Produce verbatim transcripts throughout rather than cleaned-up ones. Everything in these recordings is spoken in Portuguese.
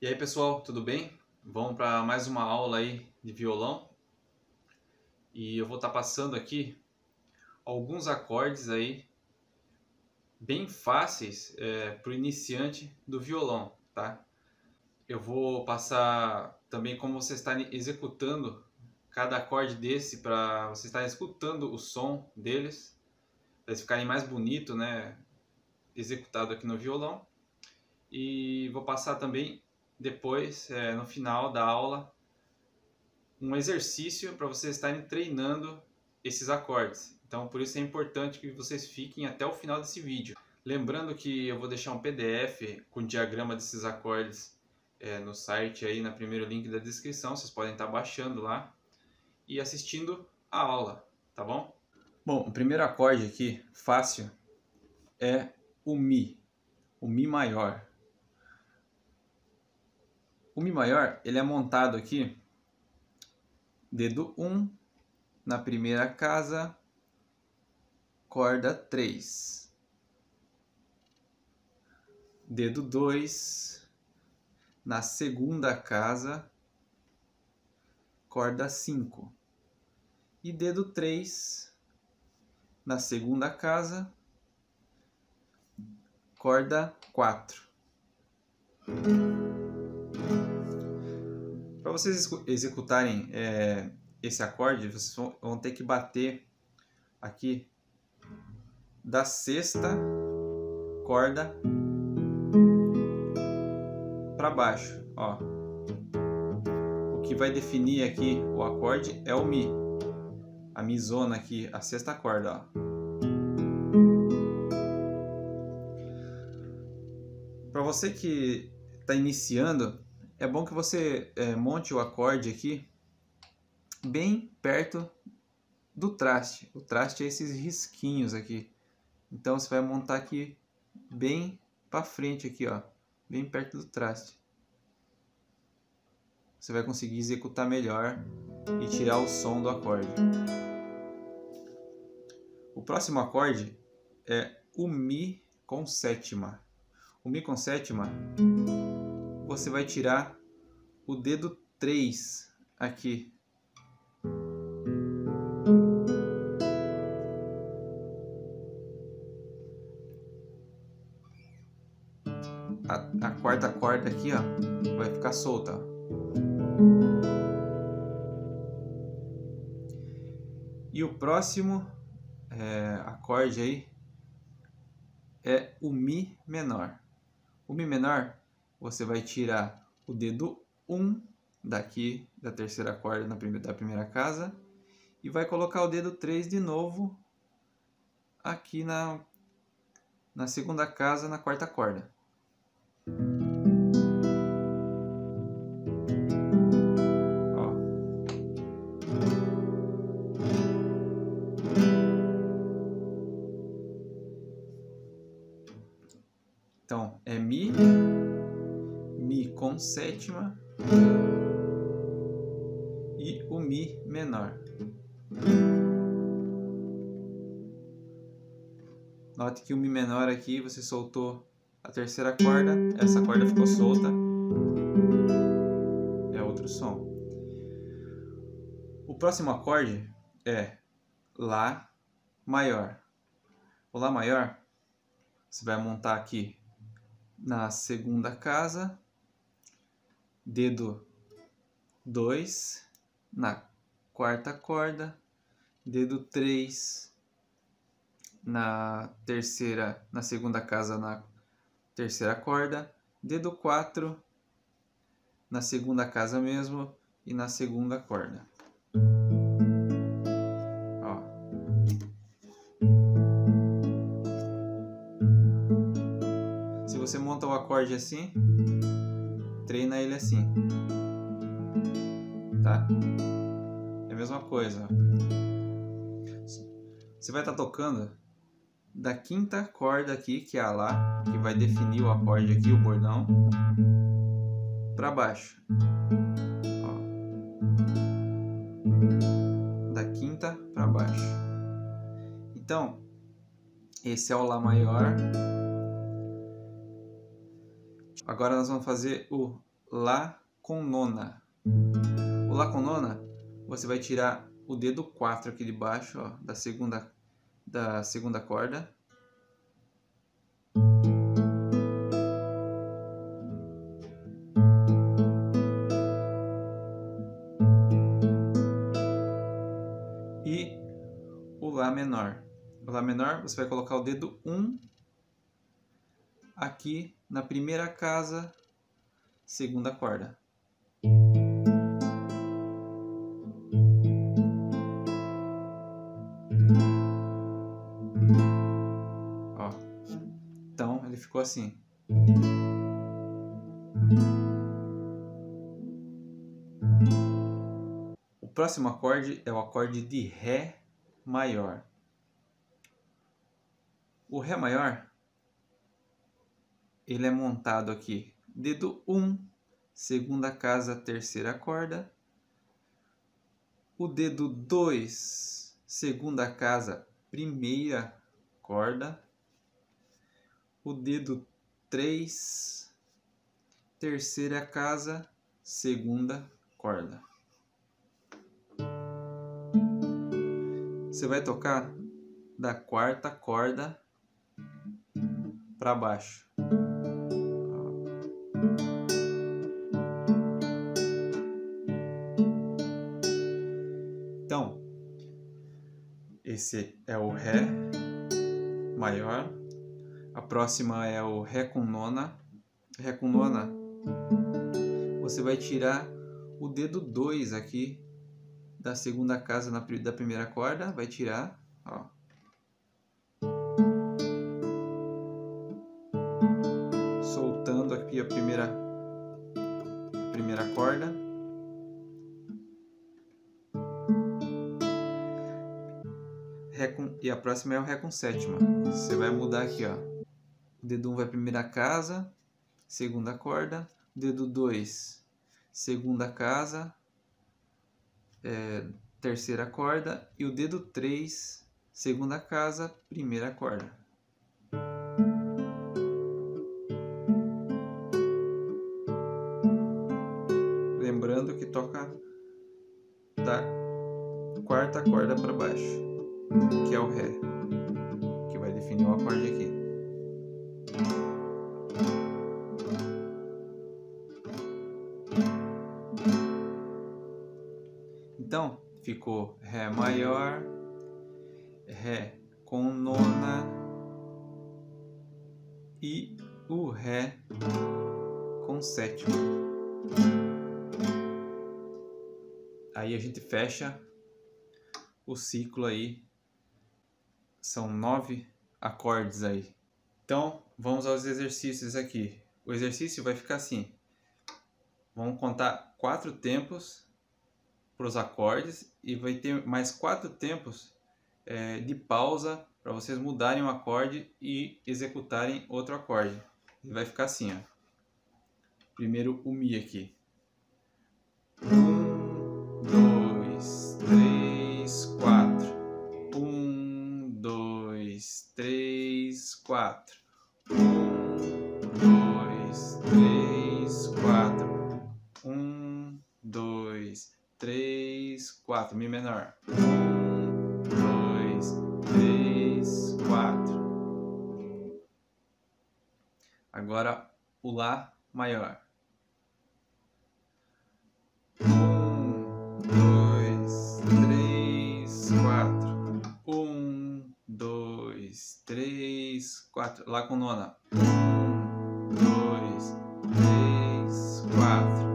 E aí pessoal, tudo bem? Vamos para mais uma aula aí de violão. E eu vou estar tá passando aqui alguns acordes aí bem fáceis é, para o iniciante do violão, tá? Eu vou passar também como você está executando cada acorde desse para você estar escutando o som deles, para eles ficarem mais bonito, né? Executado aqui no violão. E vou passar também depois, é, no final da aula, um exercício para vocês estarem treinando esses acordes. Então, por isso é importante que vocês fiquem até o final desse vídeo. Lembrando que eu vou deixar um P D F com o diagrama desses acordes é, no site, aí na primeiro link da descrição. Vocês podem estar baixando lá e assistindo a aula, tá bom? Bom, o primeiro acorde aqui, fácil, é o Mi, o Mi maior. O Mi maior, ele é montado aqui, dedo um, na primeira casa, corda três, dedo dois, na segunda casa, corda cinco, e dedo três, na segunda casa, corda quatro. Para vocês executarem é, esse acorde, vocês vão, vão ter que bater aqui da sexta corda para baixo, ó. O que vai definir aqui o acorde é o Mi, a Mi zona aqui, a sexta corda, ó. Para você que está iniciando, é bom que você é, monte o acorde aqui bem perto do traste. O traste é esses risquinhos aqui. Então você vai montar aqui bem para frente aqui, ó, bem perto do traste. Você vai conseguir executar melhor e tirar o som do acorde. O próximo acorde é o Mi com sétima. O Mi com sétima, você vai tirar o dedo três aqui. A, a quarta corda aqui, ó, vai ficar solta. E o próximo é, acorde aí é o Mi menor. O Mi menor, você vai tirar o dedo um daqui da terceira corda na primeira, da primeira casa e vai colocar o dedo três de novo aqui na, na segunda casa, na quarta corda. Ó. Então, é Mi, Mi com sétima e o Mi menor. Note que o Mi menor aqui você soltou a terceira corda, essa corda ficou solta, é outro som. O próximo acorde é Lá maior. O Lá maior você vai montar aqui na segunda casa, dedo dois na quarta corda, dedo três na terceira, na segunda casa, na terceira corda, dedo quatro na segunda casa mesmo e na segunda corda. Ó. Se você monta o acorde assim, treina ele assim, tá? É a mesma coisa. Você vai estar tocando da quinta corda aqui, que é a Lá, que vai definir o acorde aqui, o bordão, para baixo. Ó. Da quinta para baixo. Então, esse é o Lá maior. Agora nós vamos fazer o Lá com nona. O Lá com nona, você vai tirar o dedo quatro aqui de baixo, ó, da segunda, da segunda corda. E o Lá menor. O Lá menor, você vai colocar o dedo um aqui na primeira casa, segunda corda. Ó. Então, ele ficou assim. O próximo acorde é o acorde de Ré maior. O Ré maior, ele é montado aqui. Dedo um, segunda casa, terceira corda. O dedo dois, segunda casa, primeira corda. O dedo três, terceira casa, segunda corda. Você vai tocar da quarta corda para baixo. Então, esse é o Ré maior. A próxima é o Ré com nona. Ré com nona, você vai tirar o dedo dois aqui da segunda casa na, da primeira corda. Vai tirar, ó. Soltando aqui a primeira, a primeira corda. Ré com, e a próxima é o Ré com sétima. Você vai mudar aqui, ó. O dedo um vai primeira casa, segunda corda. O dedo dois, segunda casa, é, terceira corda. E o dedo três, segunda casa, primeira corda. Lembrando que toca da quarta corda para baixo, que é o Ré, que vai definir o acorde aqui. Então, ficou Ré maior, Ré com nona e o Ré com sétima. Aí a gente fecha o ciclo aí. São nove acordes aí. Então, vamos aos exercícios aqui. O exercício vai ficar assim. Vamos contar quatro tempos para os acordes e vai ter mais quatro tempos é, de pausa para vocês mudarem um acorde e executarem outro acorde. E vai ficar assim, ó. Primeiro o Mi aqui. Um, dois, três, quatro. Um, dois, três, quatro. Um, dois, três, quatro. Um, dois, três, quatro. Mi menor. Um, dois, três, quatro. Agora o Lá maior. Um, dois, três, quatro. Um, dois, três, quatro. Lá com nona. Um, dois, três, quatro.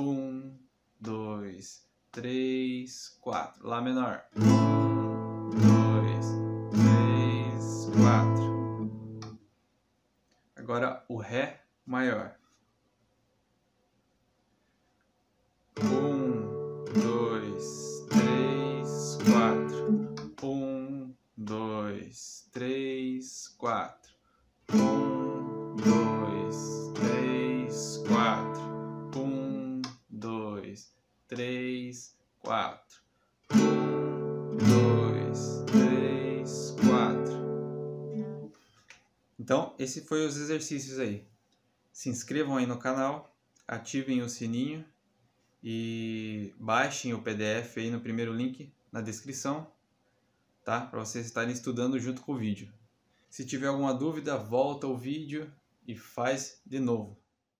Um, dois, três, quatro. Lá menor. Um, dois, três, quatro. Agora o Ré maior. Um, dois, três, quatro. Um, dois, três, quatro. Um, dois, três, quatro. Um, dois, três, quatro. Um, dois, três, quatro. Então, esse foi os exercícios aí. Se inscrevam aí no canal. ativem o sininho e baixem o P D F aí no primeiro link na descrição, tá? Para vocês estarem estudando junto com o vídeo. Se tiver alguma dúvida, volta o vídeo e faz de novo.